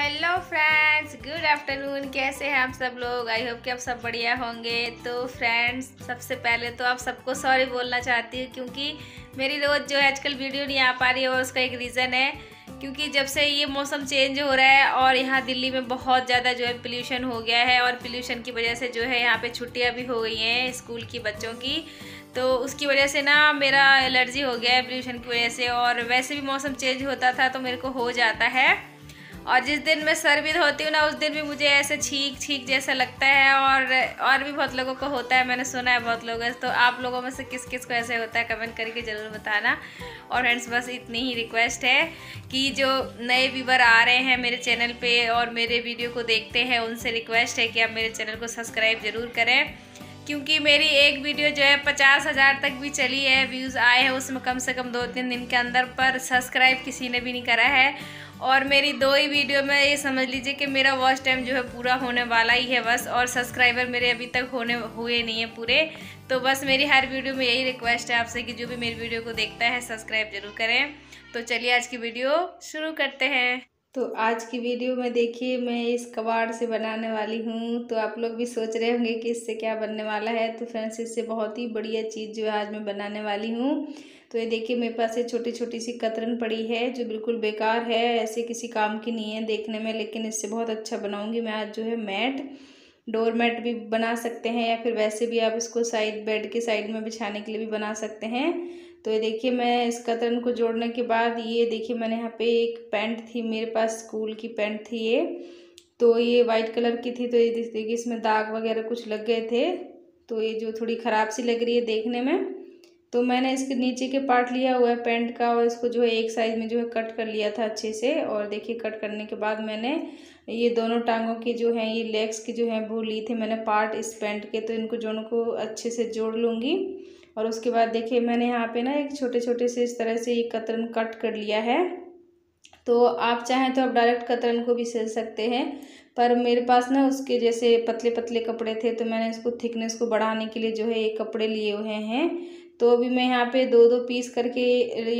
Hello friends, good afternoon. कैसे हैं आप सब लोग? आई होप कि आप सब बढ़िया होंगे। तो फ्रेंड्स, सबसे पहले तो आप सबको सॉरी बोलना चाहती हूँ क्योंकि मेरी रोज़ जो है आजकल वीडियो नहीं आ पा रही है और उसका एक रीज़न है क्योंकि जब से ये मौसम चेंज हो रहा है और यहाँ दिल्ली में बहुत ज़्यादा जो है पोल्यूशन हो गया है और पोल्यूशन की वजह से जो है यहाँ पे छुट्टियाँ भी हो गई हैं स्कूल की बच्चों की, तो उसकी वजह से ना मेरा एलर्जी हो गया है पोल्यूशन की वजह से। और वैसे भी मौसम चेंज होता था तो मेरे को हो जाता है, और जिस दिन मैं सर भी धोती हूँ ना उस दिन भी मुझे ऐसे छींक जैसा लगता है और भी बहुत लोगों को होता है, मैंने सुना है बहुत लोगों से। तो आप लोगों में से किस किस को ऐसे होता है कमेंट करके ज़रूर बताना। और फ्रेंड्स, बस इतनी ही रिक्वेस्ट है कि जो नए व्यूवर आ रहे हैं मेरे चैनल पे और मेरे वीडियो को देखते हैं, उनसे रिक्वेस्ट है कि आप मेरे चैनल को सब्सक्राइब ज़रूर करें क्योंकि मेरी एक वीडियो जो है 50,000 तक भी चली है, व्यूज़ आए हैं उसमें कम से कम 2-3 दिन के अंदर, पर सब्सक्राइब किसी ने भी नहीं करा है। और मेरी 2 ही वीडियो में ये समझ लीजिए कि मेरा वॉच टाइम जो है पूरा होने वाला ही है बस, और सब्सक्राइबर मेरे अभी तक हुए नहीं है पूरे। तो बस मेरी हर वीडियो में यही रिक्वेस्ट है आपसे कि जो भी मेरी वीडियो को देखता है सब्सक्राइब ज़रूर करें। तो चलिए आज की वीडियो शुरू करते हैं। तो आज की वीडियो में देखिए मैं इस कबाड़ से बनाने वाली हूँ। तो आप लोग भी सोच रहे होंगे कि इससे क्या बनने वाला है। तो फ्रेंड्स, इससे बहुत ही बढ़िया चीज़ जो है आज मैं बनाने वाली हूँ। तो ये देखिए मेरे पास ये छोटी छोटी सी कतरन पड़ी है जो बिल्कुल बेकार है, ऐसे किसी काम की नहीं है देखने में, लेकिन इससे बहुत अच्छा बनाऊंगी मैं आज जो है मैट, डोर मैट भी बना सकते हैं या फिर वैसे भी आप इसको साइड बेड के साइड में बिछाने के लिए भी बना सकते हैं। तो ये देखिए मैं इस कतरन को जोड़ने के बाद ये देखिए मैंने यहाँ पे एक पैंट थी मेरे पास, स्कूल की पैंट थी ये, तो ये वाइट कलर की थी। तो ये देखिए इसमें दाग वगैरह कुछ लग गए थे, तो ये जो थोड़ी ख़राब सी लग रही है देखने में। तो मैंने इसके नीचे के पार्ट लिया हुआ है पैंट का और इसको जो है एक साइज़ में जो है कट कर लिया था अच्छे से। और देखिए कट करने के बाद मैंने ये दोनों टांगों के जो हैं, ये लेग्स के जो हैं वो लिए थे मैंने पार्ट इस पैंट के, तो इनको दोनों को अच्छे से जोड़ लूँगी। और उसके बाद देखिए मैंने यहाँ पे ना एक छोटे छोटे से इस तरह से ये कतरन कट कर लिया है। तो आप चाहें तो आप डायरेक्ट कतरन को भी सिल सकते हैं, पर मेरे पास ना उसके जैसे पतले पतले कपड़े थे तो मैंने इसको थिकनेस को बढ़ाने के लिए जो है ये कपड़े लिए हुए हैं। तो अभी मैं यहाँ पे 2-2 पीस करके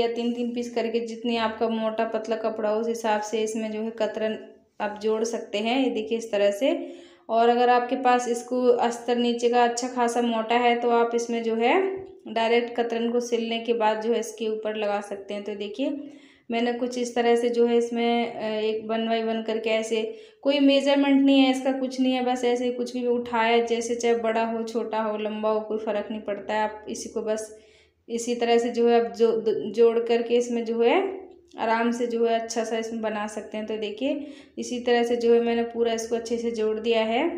या 3-3 पीस करके, जितने आपका मोटा पतला कपड़ा हो उस हिसाब से इसमें जो है कतरन आप जोड़ सकते हैं। ये देखिए इस तरह से। और अगर आपके पास इसको अस्तर नीचे का अच्छा खासा मोटा है तो आप इसमें जो है डायरेक्ट कतरन को सिलने के बाद जो है इसके ऊपर लगा सकते हैं। तो देखिए मैंने कुछ इस तरह से जो है इसमें एक 1 बाई 1 करके, ऐसे कोई मेजरमेंट नहीं है इसका, कुछ नहीं है, बस ऐसे कुछ भी उठाया, जैसे चाहे बड़ा हो छोटा हो लंबा हो कोई फ़र्क नहीं पड़ता है। आप इसी को बस इसी तरह से जो है आप जोड़ करके इसमें जो है आराम से जो है अच्छा सा इसमें बना सकते हैं। तो देखिए इसी तरह से जो है मैंने पूरा इसको अच्छे से जोड़ दिया है।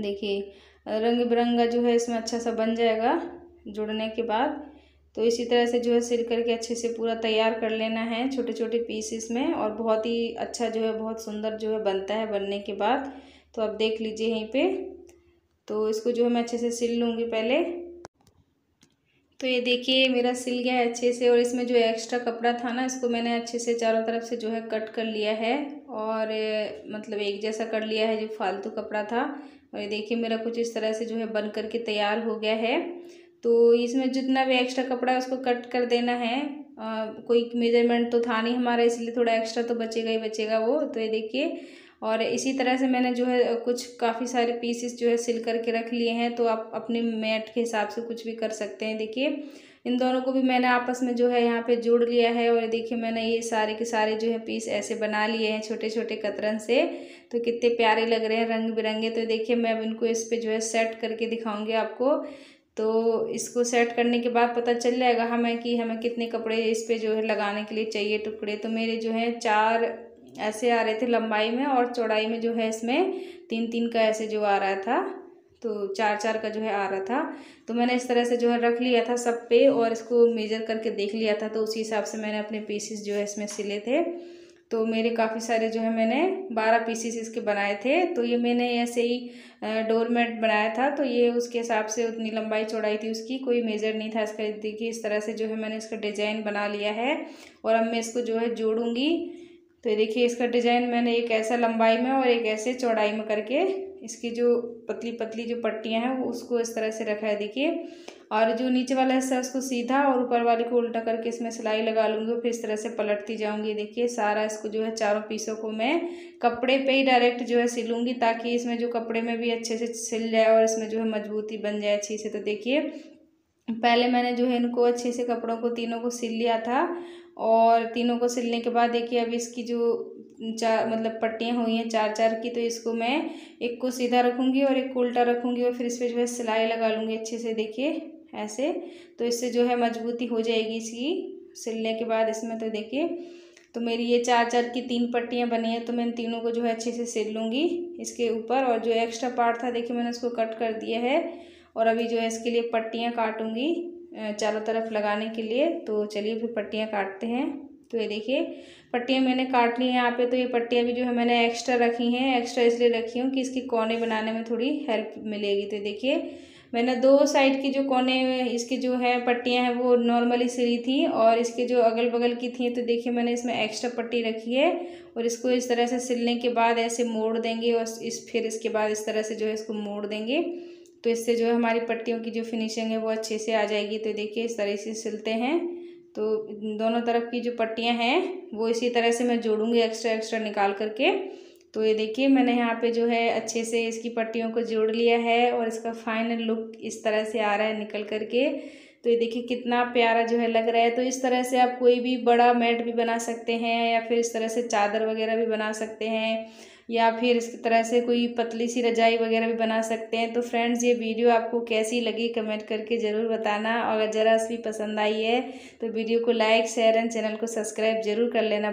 देखिए रंग बिरंगा जो है इसमें अच्छा सा बन जाएगा जुड़ने के बाद। तो इसी तरह से जो है सिल करके अच्छे से पूरा तैयार कर लेना है छोटे छोटे पीसेस में, और बहुत ही अच्छा जो है बहुत सुंदर जो है बनता है बनने के बाद। तो आप देख लीजिए यहीं पे। तो इसको जो है मैं अच्छे से सिल लूँगी पहले। तो ये देखिए मेरा सिल गया है अच्छे से, और इसमें जो एक्स्ट्रा कपड़ा था ना इसको मैंने अच्छे से चारों तरफ से जो है कट कर लिया है, और मतलब एक जैसा कर लिया है जो फालतू कपड़ा था। और ये देखिए मेरा कुछ इस तरह से जो है बन करके तैयार हो गया है। तो इसमें जितना भी एक्स्ट्रा कपड़ा है उसको कट कर देना है। कोई मेजरमेंट तो था नहीं हमारा, इसलिए थोड़ा एक्स्ट्रा तो बचेगा ही बचेगा वो। तो ये देखिए, और इसी तरह से मैंने जो है कुछ काफ़ी सारे पीसेस जो है सिल करके रख लिए हैं। तो आप अपने मैट के हिसाब से कुछ भी कर सकते हैं। देखिए इन दोनों को भी मैंने आपस में जो है यहाँ पे जोड़ लिया है। और देखिए मैंने ये सारे के सारे जो है पीस ऐसे बना लिए हैं छोटे छोटे कतरन से। तो कितने प्यारे लग रहे हैं रंग बिरंगे। तो देखिए मैं अब इनको इस पर जो है सेट करके दिखाऊँगी आपको। तो इसको सेट करने के बाद पता चल जाएगा हमें कि हमें कितने कपड़े इस पे जो है लगाने के लिए चाहिए टुकड़े। तो मेरे जो है 4 ऐसे आ रहे थे लंबाई में, और चौड़ाई में जो है इसमें 3-3 का ऐसे जो आ रहा था, तो 4-4 का जो है आ रहा था। तो मैंने इस तरह से जो है रख लिया था सब पे, और इसको मेजर करके देख लिया था। तो उसी हिसाब से मैंने अपने पीसेस जो है इसमें सिले थे। तो मेरे काफ़ी सारे जो है मैंने 12 पीसेस इसके बनाए थे। तो ये मैंने ऐसे ही डोरमेट बनाया था, तो ये उसके हिसाब से उतनी लंबाई चौड़ाई थी उसकी, कोई मेजर नहीं था इसका। देखिए इस तरह से जो है मैंने इसका डिज़ाइन बना लिया है, और अब मैं इसको जो है जोड़ूंगी। तो ये देखिए इसका डिज़ाइन मैंने एक ऐसा लंबाई में और एक ऐसे चौड़ाई में करके इसकी जो पतली पतली जो पट्टियाँ हैं वो उसको इस तरह से रखा है देखिए। और जो नीचे वाला हिस्सा है उसको सीधा और ऊपर वाले को उल्टा करके इसमें सिलाई लगा लूँगी, फिर इस तरह से पलटती जाऊँगी। देखिए सारा इसको जो है चारों पीसों को मैं कपड़े पे ही डायरेक्ट जो है सिलूँगी ताकि इसमें जो कपड़े में भी अच्छे से सिल जाए और इसमें जो है मजबूती बन जाए अच्छी से। तो देखिए पहले मैंने जो है इनको अच्छे से कपड़ों को तीनों को सिल लिया था और तीनों को सिलने के बाद देखिए अब इसकी जो चार मतलब पट्टियाँ हुई हैं चार चार की, तो इसको मैं एक को सीधा रखूँगी और एक को उल्टा रखूँगी और फिर इस पर जो है सिलाई लगा लूँगी अच्छे से देखिए ऐसे। तो इससे जो है मजबूती हो जाएगी इसकी सिलने के बाद इसमें। तो देखिए तो मेरी ये चार चार की तीन पट्टियाँ बनी हैं, तो मैं इन तीनों को जो है अच्छे से सिल लूँगी इसके ऊपर। और जो एक्स्ट्रा पार्ट था देखिए मैंने उसको कट कर दिया है और अभी जो है इसके लिए पट्टियाँ काटूँगी चारों तरफ लगाने के लिए। तो चलिए फिर पट्टियाँ काटते हैं। तो ये देखिए पट्टियाँ मैंने काट ली हैं यहाँ पे। तो ये पट्टियाँ भी जो है मैंने एक्स्ट्रा रखी हैं, एक्स्ट्रा इसलिए रखी हूँ कि इसके कोने बनाने में थोड़ी हेल्प मिलेगी। तो देखिए मैंने दो साइड के जो कोने इसके जो है पट्टियाँ हैं वो नॉर्मली सिली थी और इसके जो अगल बगल की थी तो देखिए मैंने इसमें एक्स्ट्रा पट्टी रखी है और इसको इस तरह से सिलने के बाद ऐसे मोड़ देंगे और इस फिर इसके बाद इस तरह से जो है इसको मोड़ देंगे। तो इससे जो है हमारी पट्टियों की जो फिनिशिंग है वो अच्छे से आ जाएगी। तो देखिए इस तरह से सिलते हैं। तो दोनों तरफ की जो पट्टियां हैं वो इसी तरह से मैं जोड़ूंगी एक्स्ट्रा एक्स्ट्रा निकाल करके। तो ये देखिए मैंने यहाँ पे जो है अच्छे से इसकी पट्टियों को जोड़ लिया है और इसका फाइनल लुक इस तरह से आ रहा है निकल करके। तो ये देखिए कितना प्यारा जो है लग रहा है। तो इस तरह से आप कोई भी बड़ा मैट भी बना सकते हैं या फिर इस तरह से चादर वगैरह भी बना सकते हैं या फिर इस तरह से कोई पतली सी रजाई वगैरह भी बना सकते हैं। तो फ्रेंड्स ये वीडियो आपको कैसी लगी कमेंट करके ज़रूर बताना। अगर ज़रा सी पसंद आई है तो वीडियो को लाइक शेयर एंड चैनल को सब्सक्राइब ज़रूर कर लेना।